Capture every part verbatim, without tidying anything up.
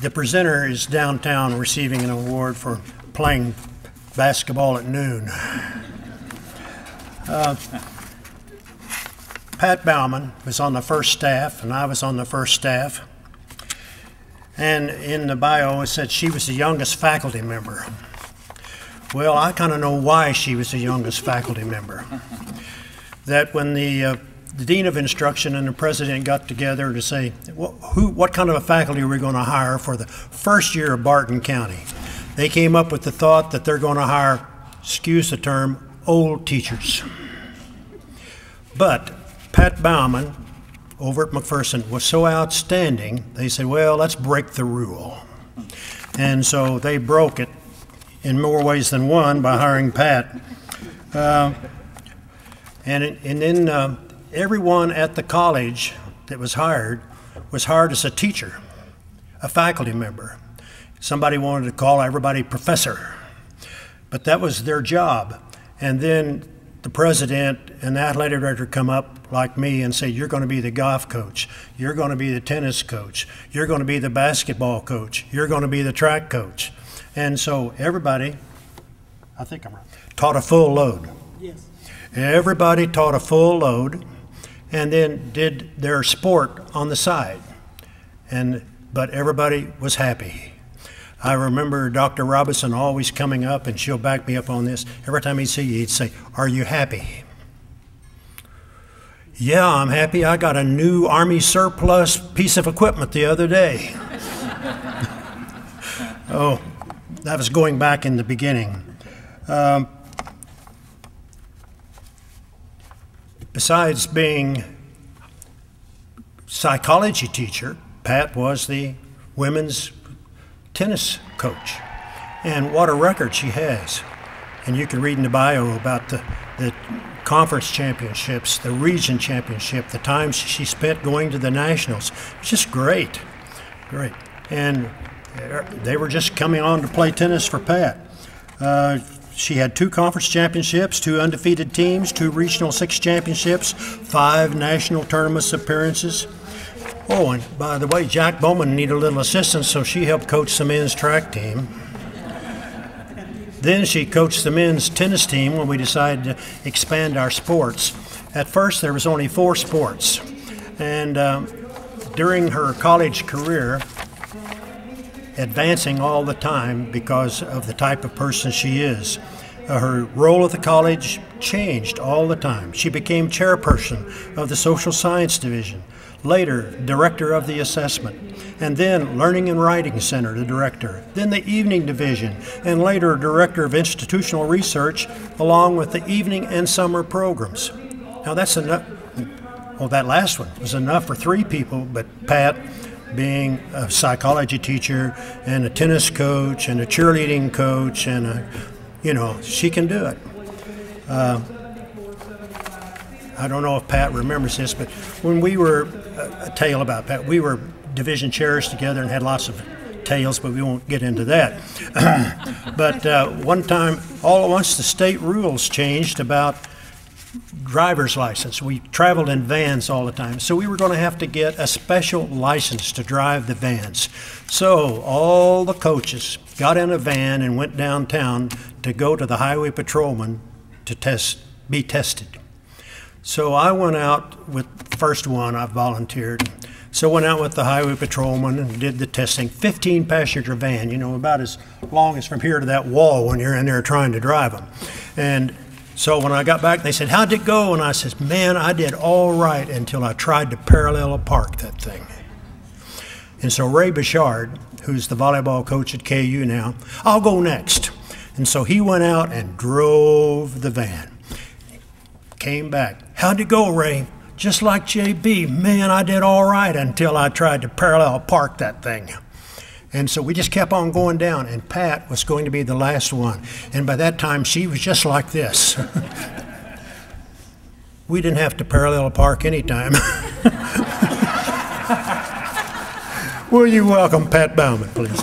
The presenter is downtown receiving an award for playing basketball at noon. Uh, Pat Bauman was on the first staff, and I was on the first staff. And in the bio, it said she was the youngest faculty member. Well, I kind of know why she was the youngest faculty member. That when the, uh, the Dean of Instruction and the President got together to say, well, who, what kind of a faculty are we going to hire for the first year of Barton County? They came up with the thought that they're going to hire, excuse the term, old teachers. But Pat Bauman over at McPherson was so outstanding, they said, well, let's break the rule. And so they broke it in more ways than one by hiring Pat. Uh, and, it, and then uh, everyone at the college that was hired was hired as a teacher, a faculty member. Somebody wanted to call everybody professor, but that was their job. And then the president and the athletic director come up like me and say, you're going to be the golf coach, you're going to be the tennis coach, you're going to be the basketball coach, you're going to be the track coach. And so everybody, I think I'm right, taught a full load. Yes. Everybody taught a full load and then did their sport on the side. And, but everybody was happy. I remember Doctor Robinson always coming up, and she'll back me up on this. Every time he'd see you, he'd say, are you happy? Yeah, I'm happy. I got a new Army surplus piece of equipment the other day. Oh, that was going back in the beginning. Um, besides being psychology teacher, Pat was the women's tennis coach, and what a record she has. And you can read in the bio about the, the conference championships, the region championship, the time she spent going to the nationals. It's just great, great. And they were just coming on to play tennis for Pat. Uh, she had two conference championships, two undefeated teams, two regional six championships, five national tournament appearances. Oh, and by the way, Jack Bowman needed a little assistance, so she helped coach the men's track team. Then she coached the men's tennis team when we decided to expand our sports. At first, there was only four sports. And um, during her college career, advancing all the time because of the type of person she is, her role at the college changed all the time. She became chairperson of the social science division. Later, director of the assessment, and then Learning and Writing Center, the director, then the evening division, and later director of institutional research, along with the evening and summer programs. Now that's enough, well that last one was enough for three people, but Pat, being a psychology teacher, and a tennis coach, and a cheerleading coach, and a, you know, she can do it. Uh, I don't know if Pat remembers this, but when we were, a tale about Pat, we were division chairs together and had lots of tales, but we won't get into that. But uh, one time, all at once, the state rules changed about driver's license. We traveled in vans all the time, so we were going to have to get a special license to drive the vans. So all the coaches got in a van and went downtown to go to the highway patrolman to test, be tested. So I went out with the first one, I volunteered. So went out with the highway patrolman and did the testing. fifteen passenger van, you know, about as long as from here to that wall when you're in there trying to drive them. And so when I got back, they said, how'd it go? And I said, man, I did all right until I tried to parallel park that thing. And so Ray Bouchard, who's the volleyball coach at K U now, I'll go next. And so he went out and drove the van. Came back. How'd it go, Ray? Just like J B, man, I did all right until I tried to parallel park that thing. And so we just kept on going down, and Pat was going to be the last one. And by that time, she was just like this. We didn't have to parallel park any time. Will you welcome Pat Bauman, please?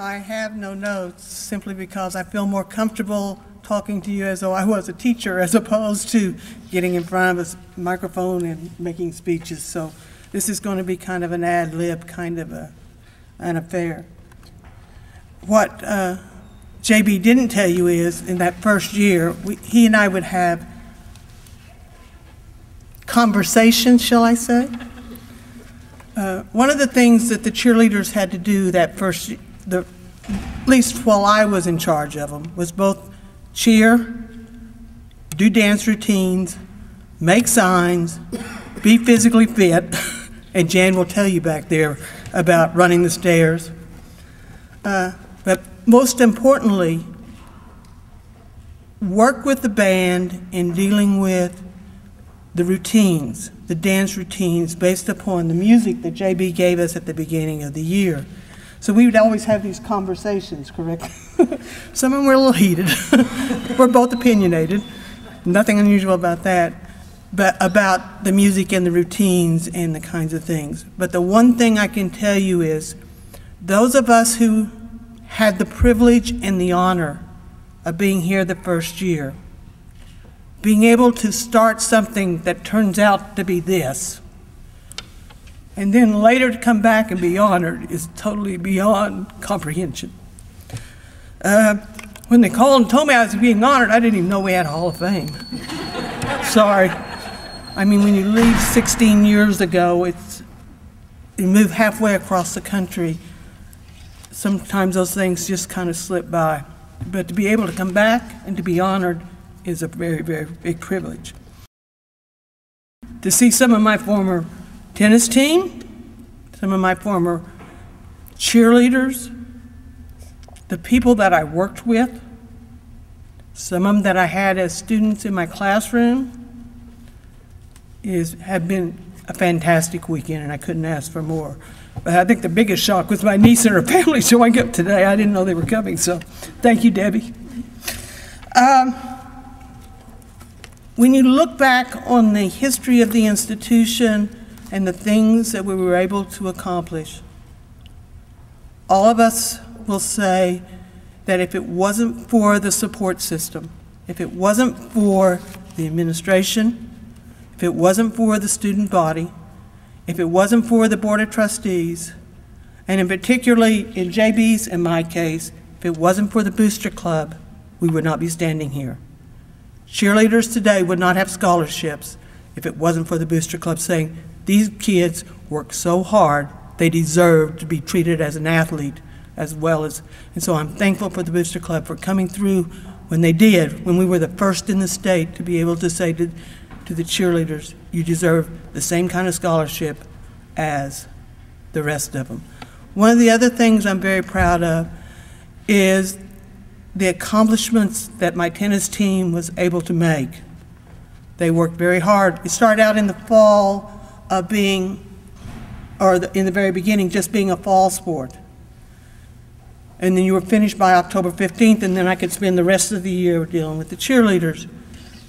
I have no notes simply because I feel more comfortable talking to you as though I was a teacher, as opposed to getting in front of a microphone and making speeches. So this is going to be kind of an ad lib kind of a, an affair. What uh, J B didn't tell you is, in that first year, we, he and I would have conversations, shall I say. Uh, one of the things that the cheerleaders had to do that first, the, at least while I was in charge of them, was both cheer, do dance routines, make signs, be physically fit, and Jan will tell you back there about running the stairs. Uh, but most importantly, work with the band in dealing with the routines, the dance routines based upon the music that J B gave us at the beginning of the year. So we would always have these conversations, correct? Some of them were a little heated. We're both opinionated. Nothing unusual about that, but about the music and the routines and the kinds of things. But the one thing I can tell you is, those of us who had the privilege and the honor of being here the first year, being able to start something that turns out to be this, and then later to come back and be honored, is totally beyond comprehension. Uh, when they called and told me I was being honored, I didn't even know we had a Hall of Fame. Sorry. I mean, when you leave sixteen years ago, it's, you move halfway across the country, sometimes those things just kind of slip by. But to be able to come back and to be honored is a very, very big privilege. To see some of my former tennis team, some of my former cheerleaders, the people that I worked with, some of them that I had as students in my classroom, is, have been a fantastic weekend, and I couldn't ask for more. But I think the biggest shock was my niece and her family showing up today. I didn't know they were coming, so thank you, Debbie. Um, when you look back on the history of the institution, and the things that we were able to accomplish, all of us will say that if it wasn't for the support system, if it wasn't for the administration, if it wasn't for the student body, if it wasn't for the Board of Trustees, and in particularly in J B's and my case, if it wasn't for the Booster Club, we would not be standing here. Cheerleaders today would not have scholarships if it wasn't for the Booster Club saying, these kids work so hard, they deserve to be treated as an athlete as well as, and so I'm thankful for the Booster Club for coming through when they did, when we were the first in the state to be able to say to, to the cheerleaders, you deserve the same kind of scholarship as the rest of them. One of the other things I'm very proud of is the accomplishments that my tennis team was able to make. They worked very hard. It started out in the fall of being, or the, in the very beginning, just being a fall sport. And then you were finished by October fifteenth, and then I could spend the rest of the year dealing with the cheerleaders.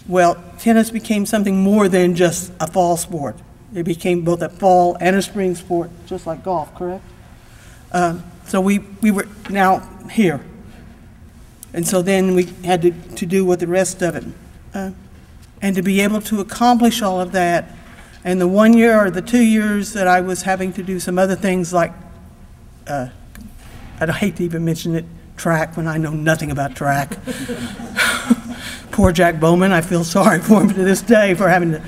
Well, tennis became something more than just a fall sport. It became both a fall and a spring sport, just like golf, correct? Um, so we, we were now here. And so then we had to, to do with the rest of it. Uh, and to be able to accomplish all of that, and the one year or the two years that I was having to do some other things like, uh, I'd hate to even mention it, track, when I know nothing about track. Poor Jack Bowman, I feel sorry for him to this day for having to,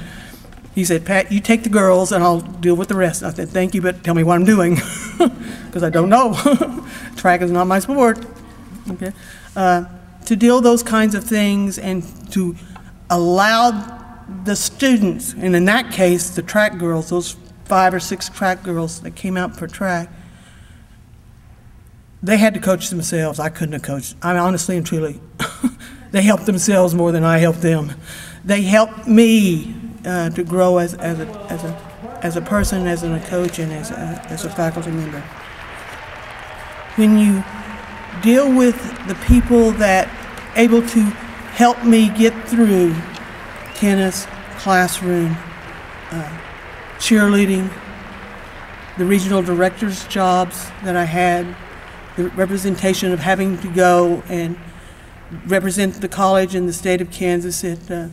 he said, Pat, you take the girls and I'll deal with the rest. I said, thank you, but tell me what I'm doing, because I don't know. Track is not my sport. Okay, uh, to deal with those kinds of things and to allow the students, and in that case, the track girls, those five or six track girls that came out for track, they had to coach themselves. I couldn't have coached. I mean, honestly and truly, they helped themselves more than I helped them. They helped me uh, to grow as, as, a, as, a, as a person, as a coach, and as a, as a faculty member. When you deal with the people that are able to help me get through tennis, classroom, uh, cheerleading, the regional directors' jobs that I had, the representation of having to go and represent the college and the state of Kansas at uh,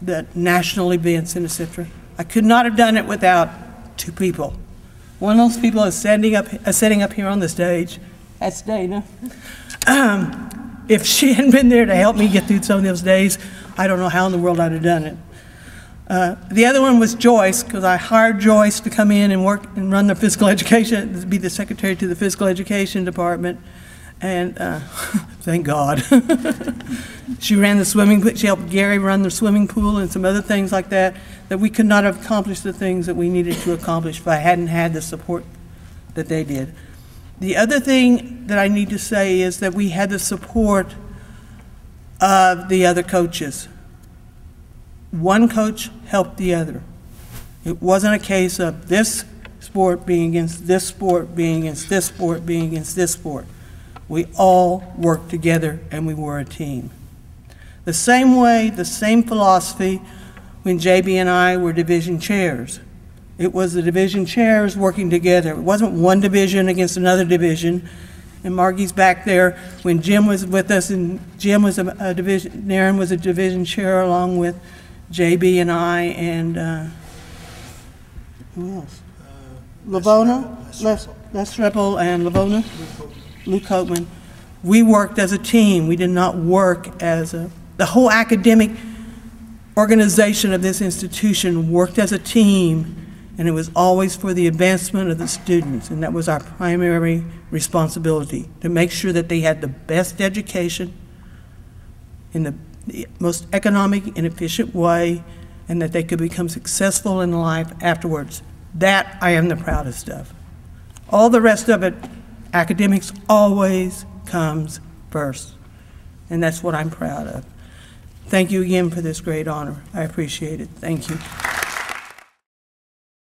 the national events and et cetera. I could not have done it without two people. One of those people is standing up, uh, sitting up here on the stage. That's Dana. Um, if she hadn't been there to help me get through some of those days, I don't know how in the world I'd have done it. Uh, the other one was Joyce, because I hired Joyce to come in and work and run the physical education, be the secretary to the physical education department. And uh, thank God. She ran the swimming pool. She helped Gary run the swimming pool and some other things like that, that we could not have accomplished the things that we needed to accomplish if I hadn't had the support that they did. The other thing that I need to say is that we had the support of the other coaches. One coach helped the other. It wasn't a case of this sport being against this sport, being against this sport, being against this sport. We all worked together and we were a team. The same way, the same philosophy when J B and I were division chairs. It was the division chairs working together. It wasn't one division against another division. And Margie's back there when Jim was with us, and Jim was a, a division, Naren was a division chair along with J B and I and uh, who else? Uh, Lavona, Les, Les Treble and Lavona. Luke Copeman. We worked as a team. We did not work as a, the whole academic organization of this institution worked as a team, and it was always for the advancement of the students, and that was our primary responsibility, to make sure that they had the best education in the, the most economic and efficient way, and that they could become successful in life afterwards. That I am the proudest of. All the rest of it, academics always comes first, and that's what I'm proud of. Thank you again for this great honor. I appreciate it. Thank you.